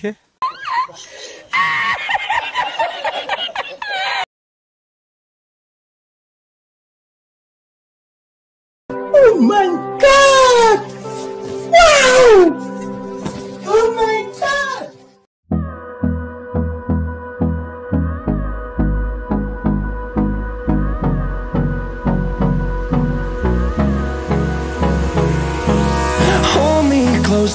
Okay. Oh my God! Wow! Oh my God! Hold me close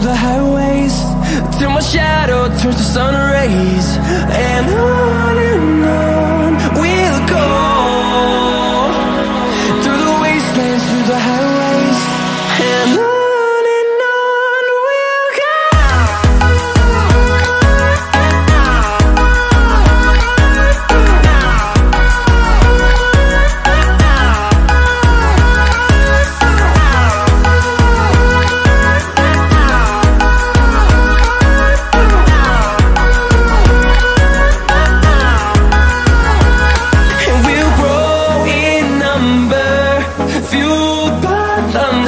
the highways, till my shadow turns to sun rays. And on we'll go, through the wastelands, through the highways. And on.